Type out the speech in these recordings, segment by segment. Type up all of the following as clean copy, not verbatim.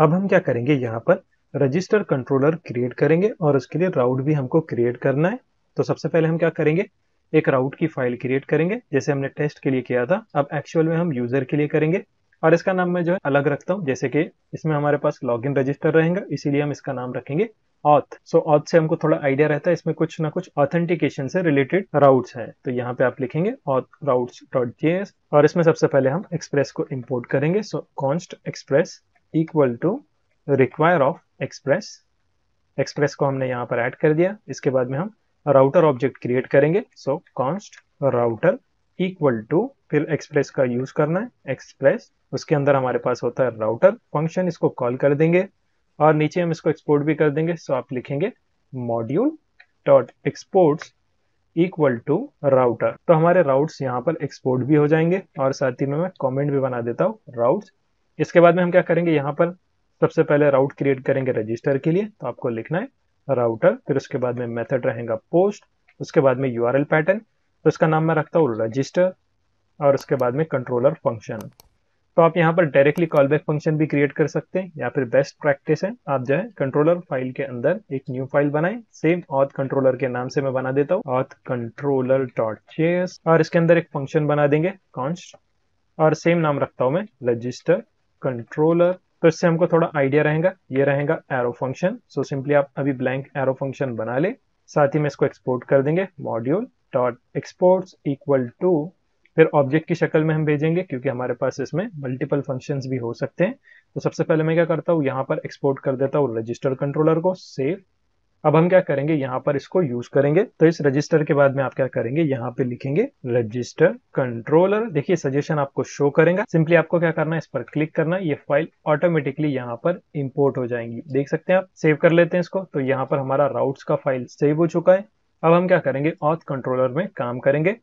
अब हम क्या करेंगे, यहाँ पर रजिस्टर कंट्रोलर क्रिएट करेंगे और उसके लिए राउट भी हमको क्रिएट करना है। तो सबसे पहले हम क्या करेंगे, एक राउट की फाइल क्रिएट करेंगे, जैसे हमने टेस्ट के लिए किया था। अब एक्चुअल में हम यूजर के लिए करेंगे और इसका नाम मैं जो है अलग रखता हूँ, जैसे कि इसमें हमारे पास लॉगिन रजिस्टर रहेगा, इसीलिए हम इसका नाम रखेंगे ऑथ। सो ऑथ से हमको थोड़ा आइडिया रहता है, इसमें कुछ ना कुछ ऑथेंटिकेशन से रिलेटेड राउट्स है। तो यहाँ पे आप लिखेंगे ऑथ routes.js और इसमें सबसे पहले हम एक्सप्रेस को इम्पोर्ट करेंगे। So const express equal to require of express, express को हमने यहाँ पर ऐड कर दिया। इसके बाद में हम राउटर ऑब्जेक्ट क्रिएट करेंगे। So const router equal to, फिर एक्सप्रेस का यूज करना है, एक्सप्रेस, उसके अंदर हमारे पास होता है राउटर फंक्शन, इसको कॉल कर देंगे और नीचे हम इसको एक्सपोर्ट भी कर देंगे। सो आप लिखेंगे module dot exports equal to router, तो हमारे राउट्स यहाँ पर एक्सपोर्ट भी हो जाएंगे और साथ ही में मैं कॉमेंट भी बना देता हूँ राउट्स। इसके बाद में हम क्या करेंगे, यहाँ पर सबसे पहले राउट क्रिएट करेंगे रजिस्टर के लिए, तो आपको लिखना है राउटर, फिर उसके बाद में मेथड रहेगा पोस्ट, उसके बाद में यूआरएल पैटर्न, तो इसका नाम मैं रखता हूँ रजिस्टर, और उसके बाद में कंट्रोलर फंक्शन। तो आप यहाँ पर डायरेक्टली कॉलबैक फंक्शन भी क्रिएट कर सकते हैं, या फिर बेस्ट प्रैक्टिस है आप जो है कंट्रोलर फाइल के अंदर एक न्यू फाइल बनाएं, सेम auth कंट्रोलर के नाम से मैं बना देता हूँ auth controller.js, और इसके अंदर एक फंक्शन बना देंगे const और सेम नाम रखता हूँ मैं रजिस्टर कंट्रोलर। तो इससे हमको थोड़ा आइडिया रहेगा, ये रहेगा एरो फंक्शन। सो सिंपली आप अभी ब्लैंक एरो फंक्शन बना ले, साथ ही में इसको एक्सपोर्ट कर देंगे module dot exports equal to, फिर ऑब्जेक्ट की शक्ल में हम भेजेंगे क्योंकि हमारे पास इसमें मल्टीपल फंक्शंस भी हो सकते हैं। तो सबसे पहले मैं क्या करता हूँ, यहाँ पर एक्सपोर्ट कर देता हूँ रजिस्टर कंट्रोलर को, सेव। अब हम क्या करेंगे, यहाँ पर इसको यूज करेंगे। तो इस रजिस्टर के बाद में आप क्या करेंगे, यहाँ पे लिखेंगे रजिस्टर कंट्रोलर। देखिए सजेशन आपको शो करेगा, सिंपली आपको क्या करना है, इस पर क्लिक करना, ये फाइल ऑटोमेटिकली यहाँ पर इम्पोर्ट हो जाएंगी। देख सकते हैं आप, सेव कर लेते हैं इसको। तो यहाँ पर हमारा राउट्स का फाइल सेव हो चुका है। अब हम क्या करेंगे, ऑथ कंट्रोलर में काम करेंगे।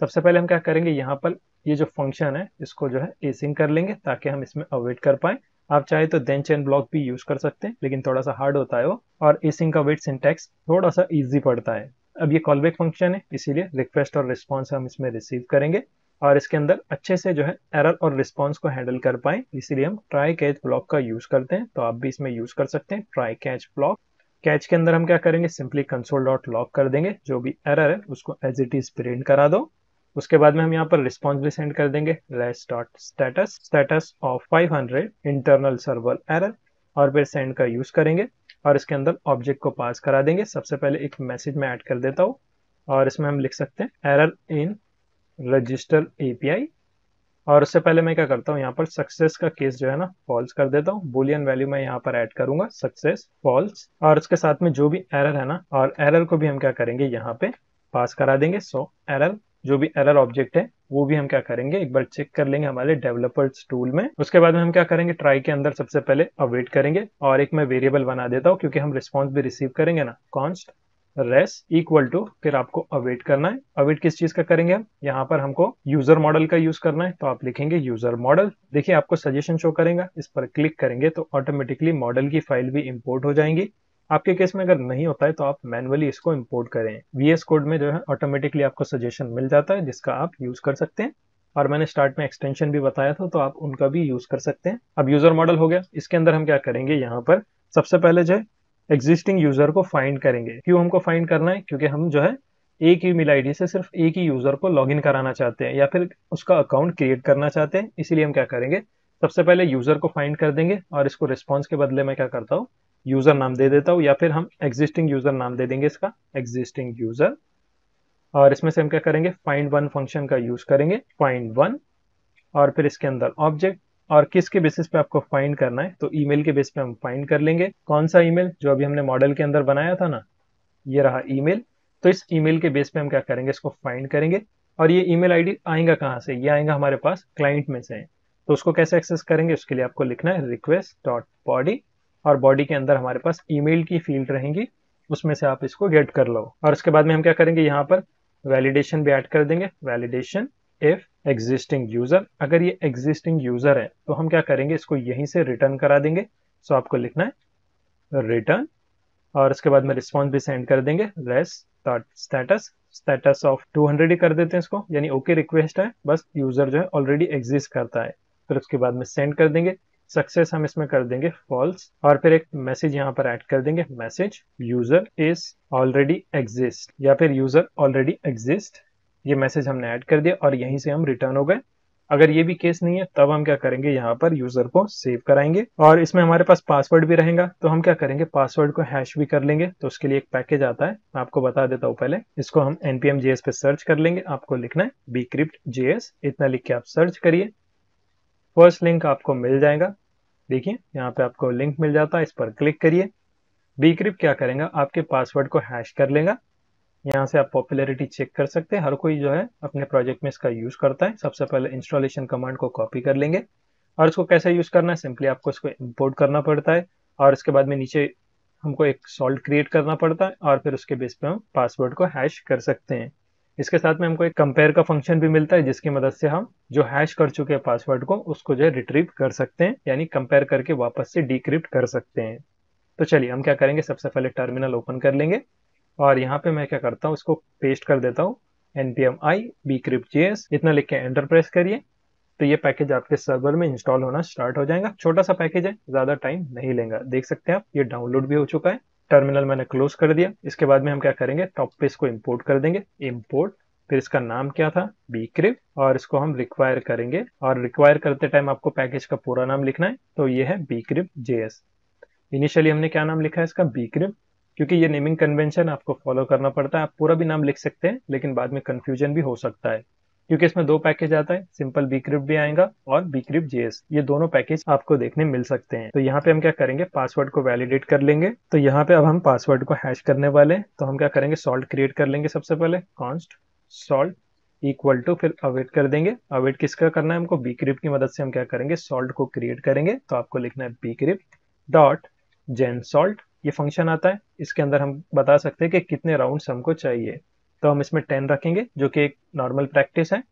सबसे पहले हम क्या करेंगे, यहाँ पर ये जो फंक्शन है इसको जो है एसिंक कर लेंगे ताकि हम इसमें अवेट कर पाए। आप चाहे तो देन चेन ब्लॉक भी यूज कर सकते हैं, लेकिन थोड़ा सा हार्ड होता है वो, और एसिंक का वेट सिंटैक्स थोड़ा सा इजी पड़ता है। अब ये कॉलबैक फंक्शन है, इसीलिए रिक्वेस्ट और रिस्पॉन्स हम इसमें रिसीव करेंगे और इसके अंदर अच्छे से जो है एरर और रिस्पॉन्स को हैंडल कर पाए, इसीलिए हम ट्राई कैच ब्लॉक का यूज करते हैं। तो आप भी इसमें यूज कर सकते हैं ट्राई कैच ब्लॉक। कैच के अंदर हम क्या करेंगे, सिंपली कंसोल डॉट लॉग कर देंगे, जो भी एरर है उसको एज इट इज प्रिंट करा दो। उसके बाद में हम यहाँ पर रिस्पॉन्स भी सेंड कर देंगे res dot status, status of 500 internal server error, और फिर सेंड का यूज करेंगे और इसके अंदर ऑब्जेक्ट को पास करा देंगे। सबसे पहले एक मैसेज में ऐड कर देता हूँ और इसमें हम लिख सकते हैं एरर इन रजिस्टर एपीआई, और उससे पहले मैं क्या करता हूँ, यहाँ पर सक्सेस का केस जो है ना फॉल्स कर देता हूँ। बुलियन वैल्यू मैं यहाँ पर ऐड करूंगा सक्सेस फॉल्स, और उसके साथ में जो भी एरर है ना, और एरर को भी हम क्या करेंगे यहाँ पे पास करा देंगे। सो एरर, जो भी एरर ऑब्जेक्ट है वो भी हम क्या करेंगे, एक बार चेक कर लेंगे हमारे डेवलपर्स टूल में। उसके बाद में हम क्या करेंगे, ट्राई के अंदर सबसे पहले अवेट करेंगे, और एक मैं वेरिएबल बना देता हूँ क्योंकि हम रिस्पॉन्स भी रिसीव करेंगे ना, कॉन्स्ट रेस इक्वल टू, फिर आपको अवेट करना है। अवेट किस चीज का करेंगे हम, यहाँ पर हमको यूजर मॉडल का यूज करना है, तो आप लिखेंगे यूजर मॉडल। देखिए आपको सजेशन शो करेगा, इस पर क्लिक करेंगे तो ऑटोमेटिकली मॉडल की फाइल भी इम्पोर्ट हो जाएंगी। आपके केस में अगर नहीं होता है तो आप मैन्युअली इसको इंपोर्ट करें, वीएस कोड में जो है ऑटोमेटिकली आपको सजेशन मिल जाता है जिसका आप यूज कर सकते हैं, और मैंने स्टार्ट में एक्सटेंशन भी बताया था तो आप उनका भी यूज कर सकते हैं। अब यूजर मॉडल हो गया, इसके अंदर हम क्या करेंगे, यहाँ पर सबसे पहले जो है एग्जिस्टिंग यूजर को फाइंड करेंगे। क्यों हमको फाइंड करना है, क्योंकि हम जो है एक ही ईमेल आईडी से सिर्फ एक ही यूजर को लॉगिन कराना चाहते हैं या फिर उसका अकाउंट क्रिएट करना चाहते हैं, इसीलिए हम क्या करेंगे, सबसे पहले यूजर को फाइंड कर देंगे और इसको रिस्पॉन्स के बदले में क्या करता हूँ, यूजर नाम दे देता हूँ, या फिर हम एग्जिस्टिंग यूजर नाम दे देंगे इसका एग्जिस्टिंग यूजर, और इसमें से हम क्या करेंगे फाइंड वन फंक्शन का यूज करेंगे फाइंड वन, और फिर इसके अंदर ऑब्जेक्ट, और किसके बेसिस पे आपको फाइंड करना है, तो ईमेल के बेस पे हम फाइंड कर लेंगे। कौन सा ईमेल, जो अभी हमने मॉडल के अंदर बनाया था ना, ये रहा ईमेल, तो इस ईमेल के बेस पे हम क्या करेंगे, इसको फाइंड करेंगे। और ये ईमेल आईडी आएगा कहाँ से, ये आएगा हमारे पास क्लाइंट में से, तो उसको कैसे एक्सेस करेंगे, उसके लिए आपको लिखना है रिक्वेस्ट डॉट बॉडी, और बॉडी के अंदर हमारे पास ईमेल की फील्ड रहेगी, उसमें से आप इसको गेट कर लो। और उसके बाद में हम क्या करेंगे, यहाँ पर वैलिडेशन भी ऐड कर देंगे, वैलिडेशन इफ एग्जिस्टिंग यूजर, अगर ये एग्जिस्टिंग यूजर है तो हम क्या करेंगे, इसको यहीं से रिटर्न करा देंगे। सो आपको लिखना है रिटर्न, और उसके बाद में रिस्पॉन्स भी सेंड कर देंगे res dot status, status of 200 ही कर देते हैं इसको, यानी ओके रिक्वेस्ट है, बस यूजर जो है ऑलरेडी एग्जिस्ट करता है। फिर उसके बाद में सेंड कर देंगे, सक्सेस हम इसमें कर देंगे फॉल्स और फिर एक मैसेज यहाँ पर ऐड कर देंगे, message user is already exist या फिर यूजर ऑलरेडी एग्जिस्ट। ये मैसेज हमने ऐड कर दिया और यहीं से हम रिटर्न हो गए। अगर ये भी केस नहीं है तब हम क्या करेंगे, यहाँ पर यूजर को सेव कराएंगे और इसमें हमारे पास पासवर्ड भी रहेगा तो हम क्या करेंगे, पासवर्ड को हैश भी कर लेंगे। तो उसके लिए एक पैकेज आता है, मैं आपको बता देता हूँ। पहले इसको हम npm.js पे सर्च कर लेंगे। आपको लिखना है bcryptjs, इतना लिख के आप सर्च करिए। फर्स्ट लिंक आपको मिल जाएगा, देखिए यहाँ पे आपको लिंक मिल जाता है, इस पर क्लिक करिए। bcrypt क्या करेगा, आपके पासवर्ड को हैश कर लेगा। यहाँ से आप पॉपुलैरिटी चेक कर सकते हैं, हर कोई जो है अपने प्रोजेक्ट में इसका यूज करता है। सबसे पहले इंस्टॉलेशन कमांड को कॉपी कर लेंगे और इसको कैसे यूज करना है, सिंपली आपको इसको इंपोर्ट करना पड़ता है और इसके बाद में नीचे हमको एक सॉल्ट क्रिएट करना पड़ता है और फिर उसके बेस पे हम पासवर्ड को हैश कर सकते हैं। इसके साथ में हमको एक कंपेयर का फंक्शन भी मिलता है जिसकी मदद से हम जो हैश कर चुके हैं पासवर्ड को उसको जो है रिट्रीव कर सकते हैं, यानी कंपेयर करके वापस से डीक्रिप्ट कर सकते हैं। तो चलिए हम क्या करेंगे, सबसे पहले टर्मिनल ओपन कर लेंगे और यहाँ पे मैं क्या करता हूँ, इसको पेस्ट कर देता हूँ npm i bcryptjs, इतना लिख के एंटर प्रेस करिए। तो ये पैकेज आपके सर्वर में इंस्टॉल होना स्टार्ट हो जाएगा। छोटा सा पैकेज है, ज्यादा टाइम नहीं लेगा, देख सकते हैं आप। ये डाउनलोड भी हो चुका है, टर्मिनल मैंने क्लोज कर दिया। इसके बाद में हम क्या करेंगे, टॉप पे इसको इम्पोर्ट कर देंगे, इम्पोर्ट, फिर इसका नाम क्या था bcrypt, और इसको हम रिक्वायर करेंगे और रिक्वायर करते टाइम आपको पैकेज का पूरा नाम लिखना है। तो ये है bcryptjs। इनिशियली हमने क्या नाम लिखा है इसका, bcrypt, क्योंकि ये नेमिंग कन्वेंशन आपको फॉलो करना पड़ता है। आप पूरा भी नाम लिख सकते हैं लेकिन बाद में कंफ्यूजन भी हो सकता है क्योंकि इसमें दो पैकेज आता है, सिंपल bcrypt भी आएगा और bcryptjs, ये दोनों पैकेज आपको देखने मिल सकते हैं। तो यहाँ पे हम क्या करेंगे, पासवर्ड को वैलिडेट कर लेंगे। तो यहाँ पे अब हम पासवर्ड को हैश करने वाले हैं, तो हम क्या करेंगे, सॉल्ट क्रिएट कर लेंगे। सबसे पहले कॉन्स्ट सॉल्ट इक्वल टू, फिर अवेट कर देंगे। अवेट किसका करना है हमको, bcrypt की मदद से हम क्या करेंगे, सॉल्ट को क्रिएट करेंगे। तो आपको लिखना है bcrypt डॉट जेन सॉल्ट, ये फंक्शन आता है। इसके अंदर हम बता सकते हैं कि कितने राउंड्स हमको चाहिए, तो हम इसमें 10 रखेंगे जो कि एक नॉर्मल प्रैक्टिस है।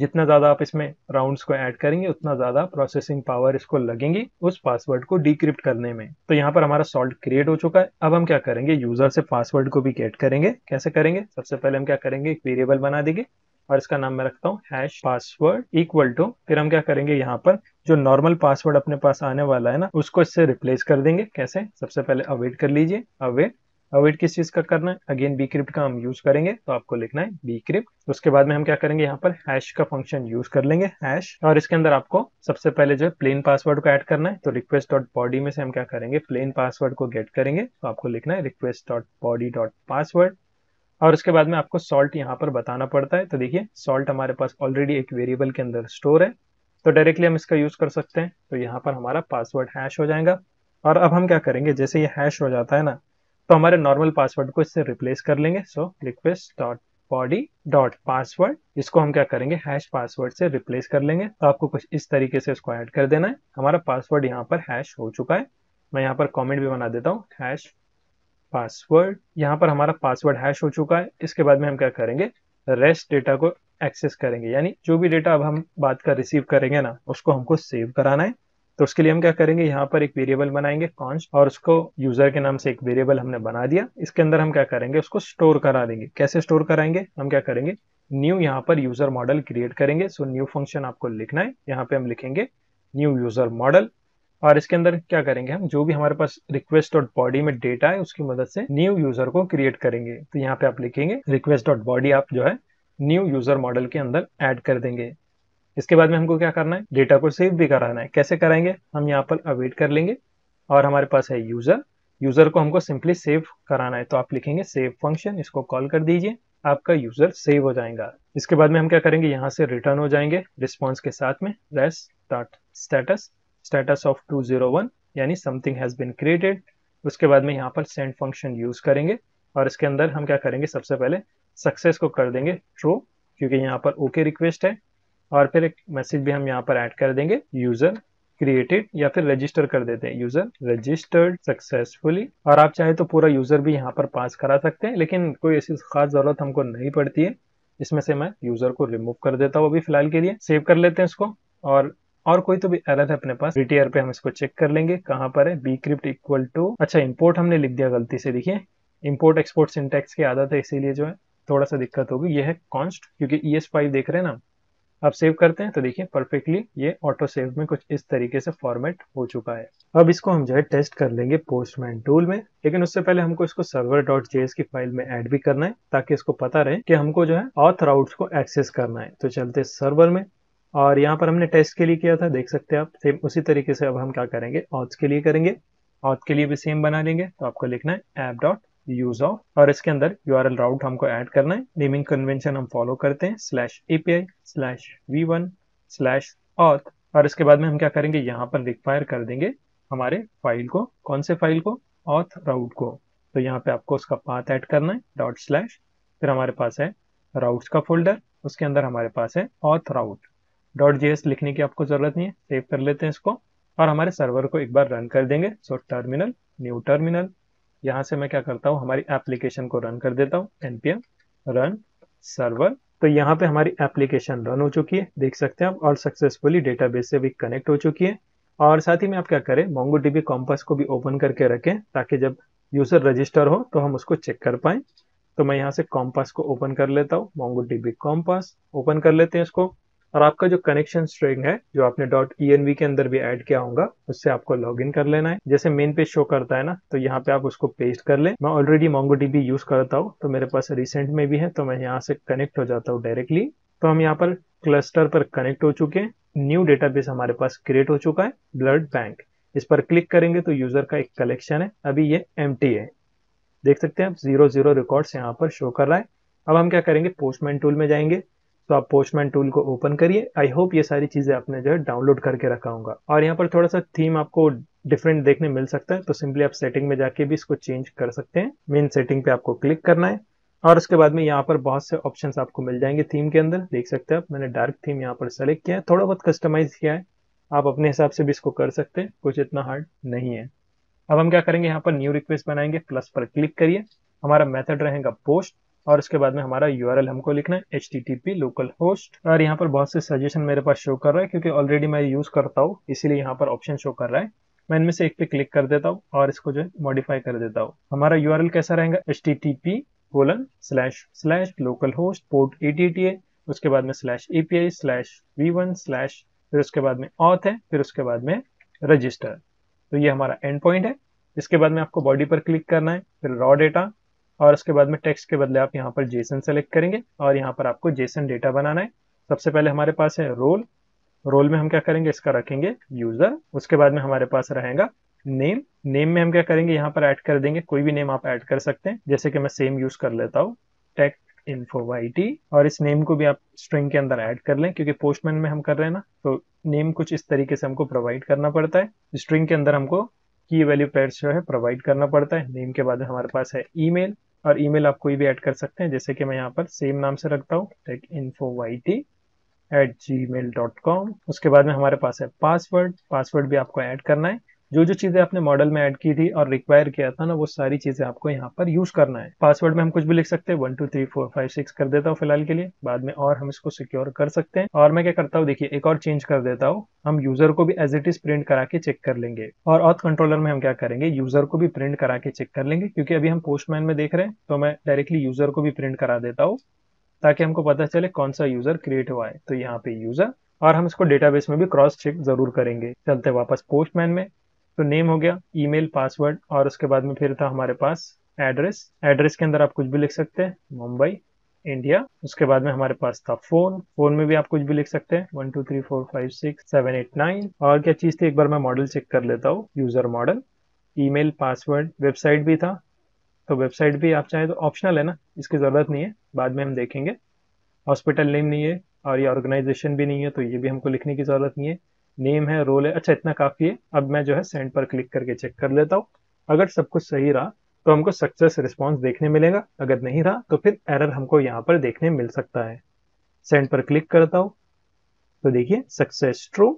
जितना ज़्यादा आप इसमें राउंड्स को ऐड करेंगे उतना ज़्यादा प्रोसेसिंग पावर इसको लगेगी उस पासवर्ड को डिक्रिप्ट करने में। तो यहाँ पर हमारा सॉल्ट क्रिएट हो चुका है। अब हम क्या करेंगे, यूजर से पासवर्ड को भी गेट करेंगे। कैसे करेंगे, सबसे पहले हम क्या करेंगे, एक वेरिएबल बना देंगे और इसका नाम मैं रखता हूँ हैश पासवर्ड इक्वल टू। फिर हम क्या करेंगे, यहाँ पर जो नॉर्मल पासवर्ड अपने पास आने वाला है ना, उसको इससे रिप्लेस कर देंगे। कैसे, सबसे पहले अवेट कर लीजिए। अवेट किस चीज का करना है, अगेन bcrypt का हम यूज करेंगे। तो आपको लिखना है bcrypt, उसके बाद में हम क्या करेंगे, यहाँ पर हैश का फंक्शन यूज कर लेंगे, हैश, और इसके अंदर आपको सबसे पहले जो है प्लेन पासवर्ड को ऐड करना है। तो रिक्वेस्ट डॉट बॉडी में से हम क्या करेंगे, प्लेन पासवर्ड को गेट करेंगे। तो आपको लिखना है request dot body dot password, और उसके बाद में आपको सॉल्ट यहाँ पर बताना पड़ता है। तो देखिए सॉल्ट हमारे पास ऑलरेडी एक वेरिएबल के अंदर स्टोर है, तो डायरेक्टली हम इसका यूज कर सकते हैं। तो यहाँ पर हमारा पासवर्ड हैश हो जाएगा। और अब हम क्या करेंगे, जैसे ये हैश हो जाता है ना, तो हमारे नॉर्मल पासवर्ड को इससे रिप्लेस कर लेंगे। So request dot body dot password, इसको हम क्या करेंगे, हैश पासवर्ड से रिप्लेस कर लेंगे। तो आपको कुछ इस तरीके से इसको ऐड कर देना है। हमारा पासवर्ड यहाँ पर हैश हो चुका है। मैं यहाँ पर कॉमेंट भी बना देता हूँ, हैश पासवर्ड। यहाँ पर हमारा पासवर्ड हैश हो चुका है। इसके बाद में हम क्या करेंगे, रेस्ट डेटा को एक्सेस करेंगे, यानी जो भी डेटा अब हम बाद का रिसीव करेंगे ना, उसको हमको सेव कराना है। तो उसके लिए हम क्या करेंगे, यहाँ पर एक वेरिएबल बनाएंगे कॉन्स्ट, और उसको यूजर के नाम से एक वेरिएबल हमने बना दिया। इसके अंदर हम क्या करेंगे, उसको स्टोर करा देंगे। कैसे स्टोर कराएंगे, हम क्या करेंगे, न्यू यहाँ पर यूजर मॉडल क्रिएट करेंगे। सो न्यू फंक्शन आपको लिखना है, यहाँ पे हम लिखेंगे न्यू यूजर मॉडल, और इसके अंदर क्या करेंगे, हम जो भी हमारे पास रिक्वेस्ट डॉट बॉडी में डेटा है उसकी मदद से न्यू यूजर को क्रिएट करेंगे। तो यहाँ पे आप लिखेंगे रिक्वेस्ट डॉट बॉडी, आप जो है न्यू यूजर मॉडल के अंदर ऐड कर देंगे। इसके बाद में हमको क्या करना है, डेटा को सेव भी कराना है। कैसे कराएंगे, हम यहाँ पर अवेट कर लेंगे और हमारे पास है यूजर को हमको सिंपली सेव कराना है। तो आप लिखेंगे सेव फंक्शन, इसको कॉल कर दीजिए, आपका यूजर सेव हो जाएगा। इसके बाद में हम क्या करेंगे, यहाँ से रिटर्न हो जाएंगे रिस्पॉन्स के साथ में, rest dot status, status of 201 यानी समथिंग हैज बीन क्रिएटेड। उसके बाद में यहाँ पर सेंड फंक्शन यूज करेंगे और इसके अंदर हम क्या करेंगे, सबसे पहले सक्सेस को कर देंगे ट्रू, क्योंकि यहाँ पर ओके रिक्वेस्ट है, और फिर एक मैसेज भी हम यहाँ पर ऐड कर देंगे, यूजर क्रिएटेड, या फिर रजिस्टर कर देते हैं, यूजर रजिस्टर्ड सक्सेसफुली। और आप चाहे तो पूरा यूजर भी यहाँ पर पास करा सकते हैं, लेकिन कोई ऐसी खास जरूरत हमको नहीं पड़ती है। इसमें से मैं यूजर को रिमूव कर देता हूँ अभी फिलहाल के लिए। सेव कर लेते हैं इसको, और कोई तो भी एरर है अपने पास रिटीआर पे हम इसको चेक कर लेंगे, कहाँ पर है bcrypt इक्वल टू, अच्छा इम्पोर्ट हमने लिख दिया गलती से। देखिए इम्पोर्ट एक्सपोर्ट सिंटैक्स की आदत है, इसीलिए जो है थोड़ा सा दिक्कत होगी। ये है कॉन्स्ट, क्योंकि ES5 देख रहे हैं ना, अब सेव करते हैं तो देखिए परफेक्टली ये ऑटो सेव में कुछ इस तरीके से फॉर्मेट हो चुका है। अब इसको हम जो है टेस्ट कर लेंगे पोस्टमैन टूल में, लेकिन उससे पहले हमको इसको server.js की फाइल में ऐड भी करना है ताकि इसको पता रहे कि हमको जो है auth routes को एक्सेस करना है। तो चलते सर्वर में, और यहाँ पर हमने टेस्ट के लिए किया था, देख सकते हैं आप। सेम उसी तरीके से अब हम क्या करेंगे, ऑथ के लिए करेंगे। ऑथ के लिए भी सेम बना लेंगे, तो आपको लिखना है app.useof और इसके अंदर यूआरएल राउट हमको ऐड करना है। नेमिंग कन्वेंशन हम फॉलो करते हैं /api/v1/auth और इसके बाद में हम क्या करेंगे, यहाँ पर रिक्वायर कर देंगे हमारे फाइल को। कौन से फाइल को, ऑथ राउट को। तो यहाँ पे आपको उसका पाथ ऐड करना है ./ फिर हमारे पास है राउट्स का फोल्डर, उसके अंदर हमारे पास है ऑथ राउट .js लिखने की आपको जरूरत नहीं है। सेव कर लेते हैं इसको और हमारे सर्वर को एक बार रन कर देंगे। सो टर्मिनल, न्यू टर्मिनल, यहाँ से मैं क्या करता हूँ हमारी एप्लीकेशन को रन कर देता हूँ, npm run server। तो यहाँ पे हमारी एप्लीकेशन रन हो चुकी है, देख सकते हैं आप, और सक्सेसफुली डेटाबेस से भी कनेक्ट हो चुकी है। और साथ ही में आप क्या करें, MongoDB Compass को भी ओपन करके रखें ताकि जब यूजर रजिस्टर हो तो हम उसको चेक कर पाए। तो मैं यहाँ से कॉम्पास को ओपन कर लेता हूँ, MongoDB Compass ओपन कर लेते हैं इसको। और आपका जो कनेक्शन स्ट्रिंग है जो आपने .env के अंदर भी ऐड किया होगा, उससे आपको लॉगिन कर लेना है। जैसे मेन पेज शो करता है ना, तो यहाँ पे आप उसको पेस्ट कर ले। मैं ऑलरेडी MongoDB यूज करता हूँ तो मेरे पास रिसेंट में भी है, तो मैं यहाँ से कनेक्ट हो जाता हूँ डायरेक्टली। तो हम यहाँ पर क्लस्टर पर कनेक्ट हो चुके हैं, न्यू डेटाबेस हमारे पास क्रिएट हो चुका है, ब्लड बैंक। इस पर क्लिक करेंगे तो यूजर का एक कलेक्शन है, अभी ये एम्प्टी है, देख सकते हैं आप, 0-0 रिकॉर्ड्स यहाँ पर शो कर रहा है। अब हम क्या करेंगे, पोस्टमैन टूल में जाएंगे। तो आप पोस्टमैन टूल को ओपन करिए। आई होप ये सारी चीजें आपने जो है डाउनलोड करके रखा होगा। और यहाँ पर थोड़ा सा थीम आपको डिफरेंट देखने मिल सकता है, तो सिंपली आप सेटिंग में जाके भी इसको चेंज कर सकते हैं। मेन सेटिंग पे आपको क्लिक करना है और उसके बाद में यहाँ पर बहुत से ऑप्शंस आपको मिल जाएंगे थीम के अंदर, देख सकते हैं आप। मैंने डार्क थीम यहाँ पर सेलेक्ट किया है, थोड़ा बहुत कस्टमाइज किया है, आप अपने हिसाब से भी इसको कर सकते हैं, कुछ इतना हार्ड नहीं है। अब हम क्या करेंगे, यहाँ पर न्यू रिक्वेस्ट बनाएंगे, प्लस पर क्लिक करिए। हमारा मेथड रहेगा पोस्ट और उसके बाद में हमारा यूआरएल हमको लिखना है http://localhost। और यहाँ पर बहुत से सजेशन मेरे पास शो कर रहा है क्योंकि ऑलरेडी मैं यूज करता हूँ, इसीलिए यहाँ पर ऑप्शन शो कर रहा है। मैं इनमें से एक पे क्लिक कर देता हूँ और इसको जो है मॉडिफाई कर देता हूँ। हमारा यूआरएल कैसा रहेगा, http://localhost port 8080, उसके बाद में /api/v1/ फिर उसके बाद में auth है, फिर उसके बाद में रजिस्टर। तो ये हमारा एंड पॉइंट है। इसके बाद में आपको बॉडी पर क्लिक करना है, फिर रॉ डेटा और उसके बाद में टेक्स्ट के बदले आप यहाँ पर जेसन सेलेक्ट करेंगे और यहाँ पर आपको जेसन डेटा बनाना है। सबसे पहले हमारे पास है रोल, रोल में हम क्या करेंगे, इसका रखेंगे यूजर। उसके बाद में हमारे पास रहेगा नेम, नेम में हम क्या करेंगे, यहाँ पर ऐड कर देंगे, कोई भी नेम आप ऐड कर सकते हैं, जैसे कि मैं सेम यूज कर लेता हूँ techinfo-youtube। और इस नेम को भी आप स्ट्रिंग के अंदर ऐड कर लें क्योंकि पोस्टमैन में हम कर रहे हैं ना, तो नेम कुछ इस तरीके से हमको प्रोवाइड करना पड़ता है। स्ट्रिंग के अंदर हमको की वैल्यू पेयर्स जो है प्रोवाइड करना पड़ता है। नेम के बाद में हमारे पास है ईमेल, और ईमेल आप कोई भी ऐड कर सकते हैं, जैसे कि मैं यहाँ पर सेम नाम से रखता हूँ techinfo-youtube@gmail.com। उसके बाद में हमारे पास है पासवर्ड, पासवर्ड भी आपको ऐड करना है। जो जो चीजें आपने मॉडल में ऐड की थी और रिक्वायर किया था ना, वो सारी चीजें आपको यहाँ पर यूज करना है। पासवर्ड में हम कुछ भी लिख सकते हैं, 1 2 3 4 5 6 कर देता हूँ फिलहाल के लिए, बाद में और हम इसको सिक्योर कर सकते हैं। और मैं क्या करता हूँ, देखिए एक और चेंज कर देता हूँ, हम यूजर को भी एज इट इज प्रिंट करा के चेक कर लेंगे। और ऑथ कंट्रोलर में हम क्या करेंगे, यूजर को भी प्रिंट करा के चेक कर लेंगे, क्योंकि अभी हम पोस्टमैन में देख रहे हैं, तो मैं डायरेक्टली यूजर को भी प्रिंट करा देता हूँ ताकि हमको पता चले कौन सा यूजर क्रिएट हुआ है। तो यहाँ पे यूजर, और हम इसको डेटाबेस में भी क्रॉस चेक जरूर करेंगे। चलते वापस पोस्टमैन में, तो नेम हो गया, ईमेल, पासवर्ड और उसके बाद में फिर था हमारे पास एड्रेस। एड्रेस के अंदर आप कुछ भी लिख सकते हैं, मुंबई, इंडिया। उसके बाद में हमारे पास था फोन, फोन में भी आप कुछ भी लिख सकते हैं, 1 2 3 4 5 6 7 8 9। और क्या चीज थी, एक बार मैं मॉडल चेक कर लेता हूँ, user model, email, password, website भी था, तो वेबसाइट भी आप चाहें तो ऑप्शनल है ना, इसकी जरूरत नहीं है, बाद में हम देखेंगे। हॉस्पिटल नेम नहीं है और ये ऑर्गेनाइजेशन भी नहीं है, तो ये भी हमको लिखने की जरूरत नहीं है। नेम है, रोल है, अच्छा इतना काफी है। अब मैं जो है सेंड पर क्लिक करके चेक कर लेता हूँ, अगर सब कुछ सही रहा तो हमको सक्सेस रिस्पॉन्स देखने मिलेगा, अगर नहीं रहा तो फिर एरर हमको यहाँ पर देखने मिल सकता है। सेंड पर क्लिक करता हूँ तो देखिए सक्सेस ट्रू,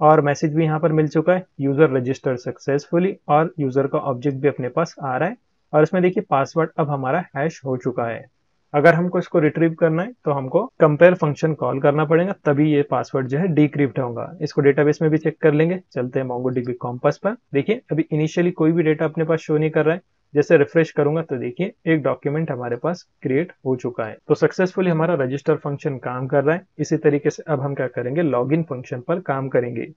और मैसेज भी यहाँ पर मिल चुका है, यूजर रजिस्टर सक्सेसफुली, और यूजर का ऑब्जेक्ट भी अपने पास आ रहा है। और इसमें देखिए पासवर्ड अब हमारा हैश हो चुका है। अगर हमको इसको रिट्रीव करना है तो हमको कंपेयर फंक्शन कॉल करना पड़ेगा, तभी ये पासवर्ड जो है डिक्रिप्ट होगा। इसको डेटाबेस में भी चेक कर लेंगे। चलते हैं MongoDB Compass पर, देखिए अभी इनिशियली कोई भी डेटा अपने पास शो नहीं कर रहा है, जैसे रिफ्रेश करूंगा तो देखिए एक डॉक्यूमेंट हमारे पास क्रिएट हो चुका है। तो सक्सेसफुली हमारा रजिस्टर फंक्शन काम कर रहा है। इसी तरीके से अब हम क्या करेंगे, लॉगिन फंक्शन पर काम करेंगे।